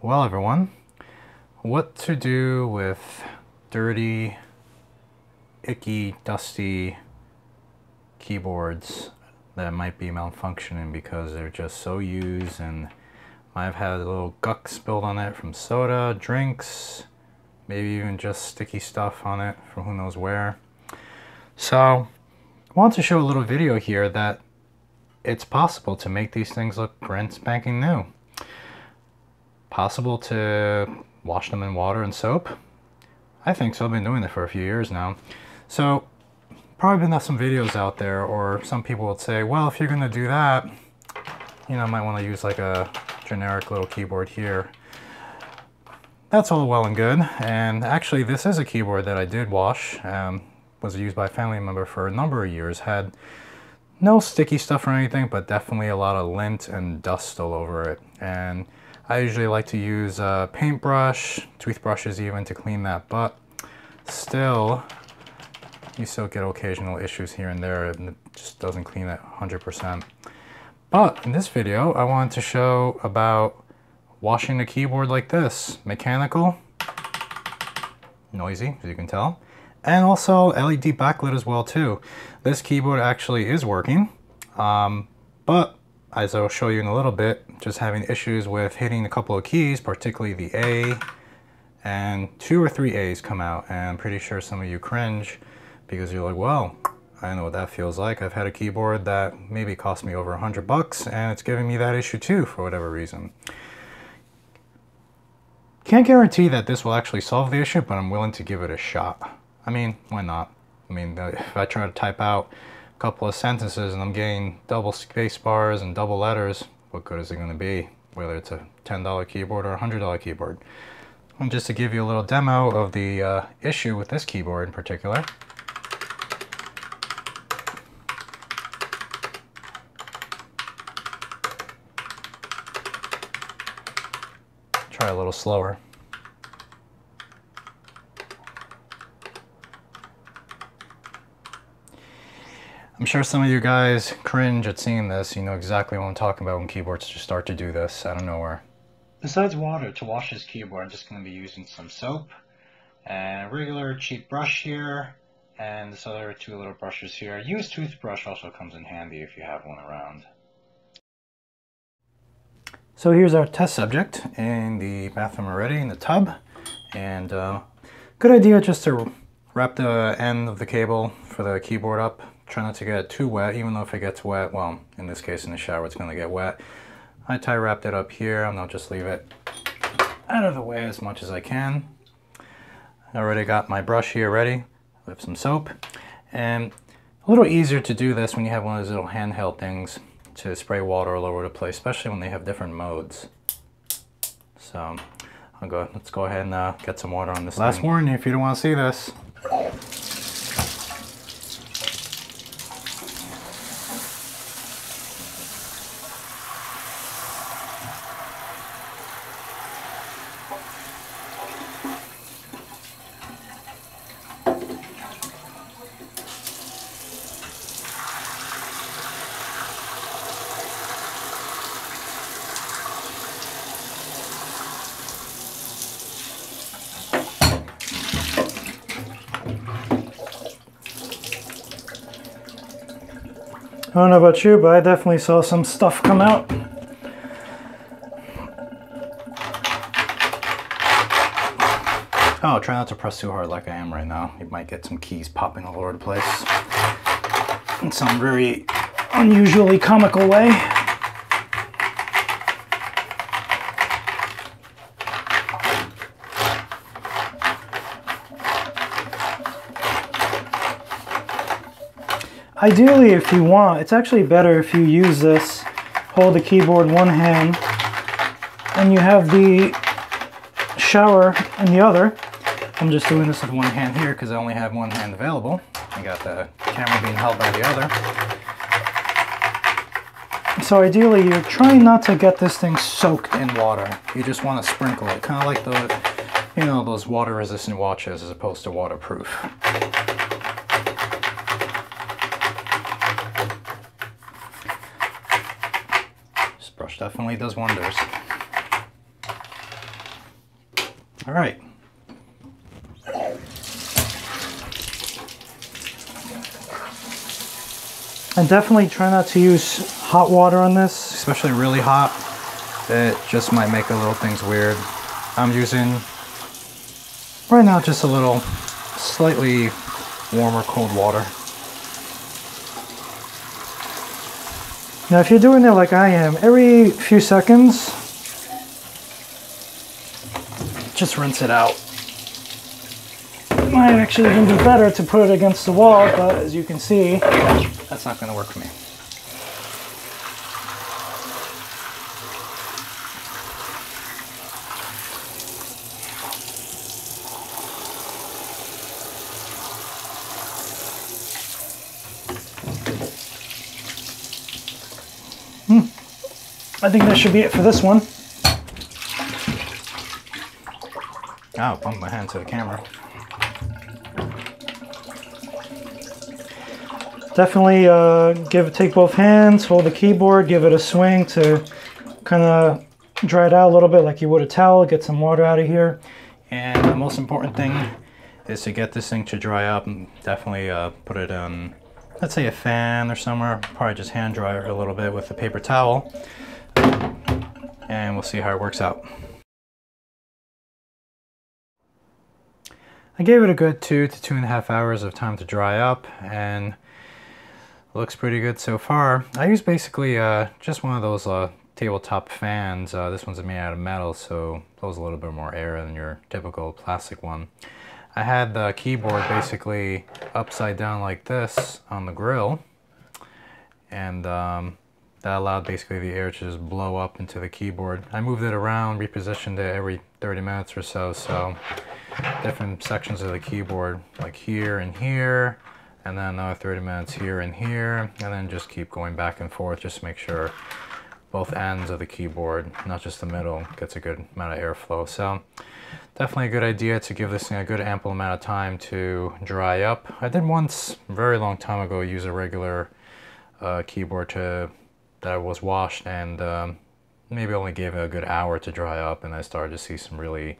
Well, everyone, what to do with dirty, icky, dusty keyboards that might be malfunctioning because they're just so used, and I've had a little guck spilled on it from soda, drinks, maybe even just sticky stuff on it from who knows where. So I want to show a little video here that it's possible to make these things look brand spanking new. Possible to wash them in water and soap? I think so. I've been doing it for a few years now. So probably been some videos out there, or some people would say, well, if you're going to do that, you know, might want to use like a generic little keyboard here. That's all well and good. And actually, this is a keyboard that I did wash. Was used by a family member for a number of years. Had no sticky stuff or anything, but definitely a lot of lint and dust all over it. And I usually like to use a paintbrush, toothbrushes even, to clean that, but still, you still get occasional issues here and there, and it just doesn't clean it 100%. But in this video, I wanted to show about washing a keyboard like this. Mechanical, noisy, as you can tell, and also LED backlit as well too. This keyboard actually is working, but as I'll show you in a little bit, just having issues with hitting a couple of keys, particularly the A, and 2 or 3 A's come out, and I'm pretty sure some of you cringe because you're like, well, I know what that feels like. I've had a keyboard that maybe cost me over $100 and it's giving me that issue too for whatever reason. Can't guarantee that this will actually solve the issue, but I'm willing to give it a shot. I mean, why not? I mean, if I try to type out couple of sentences and I'm getting double space bars and double letters, what good is it going to be, whether it's a $10 keyboard or a $100 keyboard? And just to give you a little demo of the issue with this keyboard in particular. Try a little slower. I'm sure some of you guys cringe at seeing this. You know exactly what I'm talking about when keyboards just start to do this out of nowhere. Besides water to wash this keyboard, I'm just going to be using some soap and a regular cheap brush here, and this other 2 little brushes here. A used toothbrush also comes in handy if you have one around. So here's our test subject in the bathroom already, in the tub, and good idea just to wrap the end of the cable for the keyboard up. Try not to get it too wet, even though if it gets wet, well, in this case in the shower, it's going to get wet. I tie wrapped it up here, and I'll just leave it out of the way as much as I can. I already got my brush here ready with some soap, and a little easier to do this when you have one of those little handheld things to spray water all over the place, especially when they have different modes. So let's go ahead and get some water on this. Last warning, if you don't want to see this. I don't know about you, but I definitely saw some stuff come out. Oh, try not to press too hard like I am right now. You might get some keys popping all over the place in some very unusually comical way. Ideally, if you want, it's actually better if you use this, hold the keyboard one hand, and you have the shower in the other. I'm just doing this with one hand here because I only have one hand available. I got the camera being held by the other. So ideally, you're trying not to get this thing soaked in water. You just want to sprinkle it, kind of like the, you know, those water-resistant watches as opposed to waterproof. Definitely does wonders. All right. And definitely try not to use hot water on this, especially really hot. It just might make the little things weird. I'm using right now just a little slightly warmer cold water. Now if you're doing it like I am, every few seconds, just rinse it out. It might actually even be better to put it against the wall, but as you can see, that's not going to work for me. I think that should be it for this one. Oh, bumped my hand to the camera. Definitely take both hands, hold the keyboard, give it a swing to kind of dry it out a little bit like you would a towel, get some water out of here. And the most important thing is to get this thing to dry up and definitely put it on, let's say, a fan or somewhere, probably just hand dry it a little bit with a paper towel. And we'll see how it works out. I gave it a good 2 to 2.5 hours of time to dry up, and looks pretty good so far. I use basically just one of those tabletop fans. This one's made out of metal, so it blows a little bit more air than your typical plastic one. I had the keyboard basically upside down like this on the grill, and that allowed basically the air to just blow up into the keyboard. I moved it around, repositioned it every 30 minutes or so, so different sections of the keyboard, like here and here, and then another 30 minutes here and here, and then just keep going back and forth just to make sure both ends of the keyboard, not just the middle, gets a good amount of airflow. So definitely a good idea to give this thing a good ample amount of time to dry up. I did once, a very long time ago, use a regular keyboard that was washed, and maybe only gave it a good hour to dry up, and I started to see some really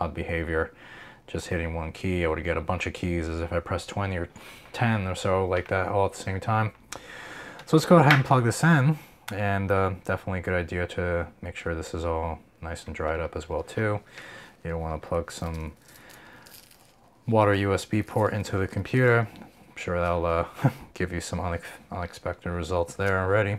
odd behavior. Just hitting one key, I would get a bunch of keys as if I pressed 20 or 10 or so like that all at the same time. So let's go ahead and plug this in, and definitely a good idea to make sure this is all nice and dried up as well too. You don't want to plug some water USB port into the computer. I'm sure that'll give you some unexpected results there already.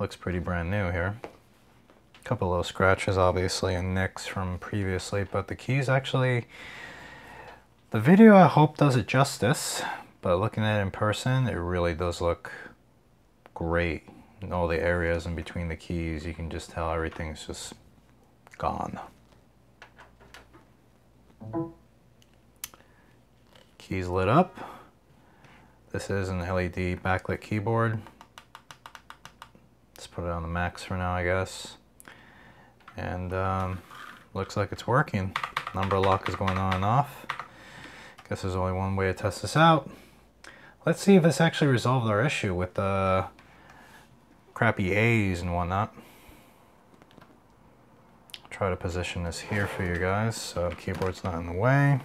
Looks pretty brand new here. A couple little scratches obviously and nicks from previously, but the keys actually, the video I hope does it justice, but looking at it in person, it really does look great. In all the areas in between the keys, you can just tell everything's just gone. Keys lit up. This is an LED backlit keyboard. Let's put it on the max for now, I guess. And looks like it's working. Number lock is going on and off. Guess there's only one way to test this out. Let's see if this actually resolved our issue with the crappy A's and whatnot. Try to position this here for you guys so the keyboard's not in the way.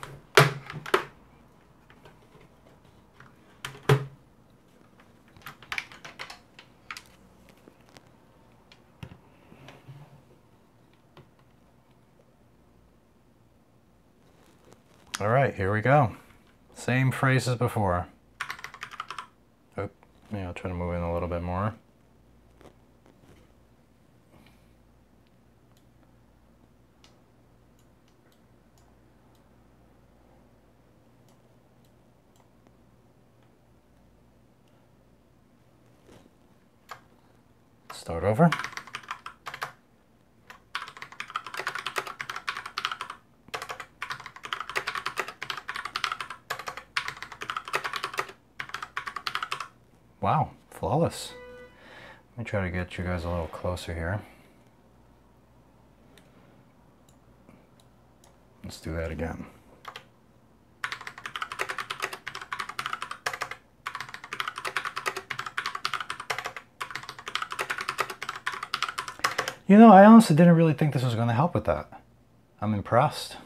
All right, here we go. Same phrase as before. Oh, yeah, I'll try to move in a little bit more. Start over. Wow, flawless. Let me try to get you guys a little closer here. Let's do that again. You know, I honestly didn't really think this was going to help with that. I'm impressed.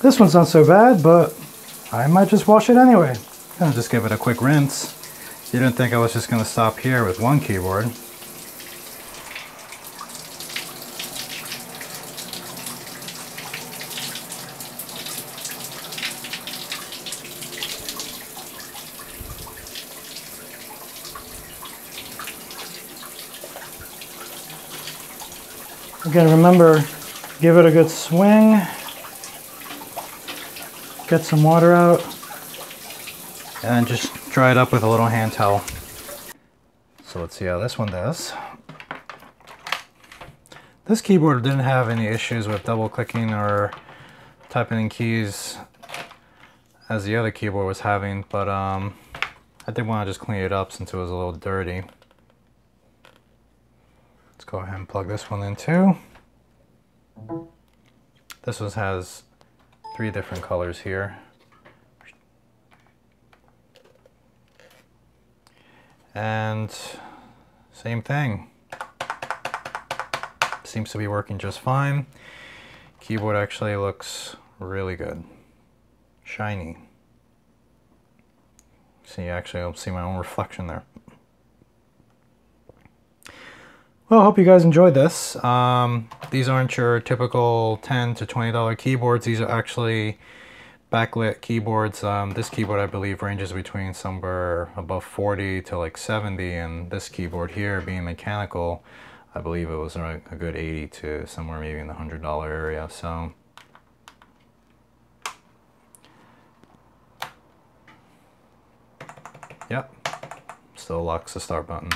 This one's not so bad, but I might just wash it anyway. Gonna just give it a quick rinse. You didn't think I was just gonna stop here with one keyboard. Again, remember, give it a good swing. Get some water out and just dry it up with a little hand towel. So let's see how this one does. This keyboard didn't have any issues with double clicking or typing in keys as the other keyboard was having, but I did want to just clean it up since it was a little dirty. Let's go ahead and plug this one in too. This one has 3 different colors here. And same thing. Seems to be working just fine. Keyboard actually looks really good. Shiny. See, actually I'll see my own reflection there. Well, I hope you guys enjoyed this. These aren't your typical $10 to $20 keyboards. These are actually backlit keyboards. This keyboard, I believe, ranges between somewhere above 40 to like 70, and this keyboard here, being mechanical, I believe it was a good 80 to somewhere maybe in the $100 area. So, yep, still locks the start button.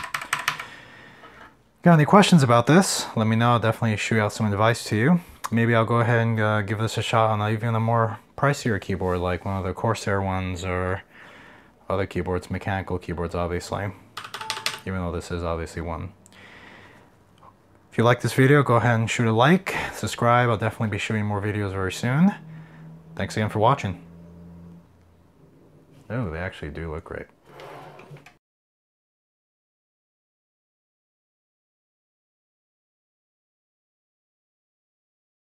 Got any questions about this? Let me know. I'll definitely shoot out some advice to you. Maybe I'll go ahead and give this a shot on even a more pricier keyboard, like one of the Corsair ones or other keyboards, mechanical keyboards, obviously, even though this is obviously one. If you like this video, go ahead and shoot a like, subscribe. I'll definitely be shooting more videos very soon. Thanks again for watching. Oh, they actually do look great.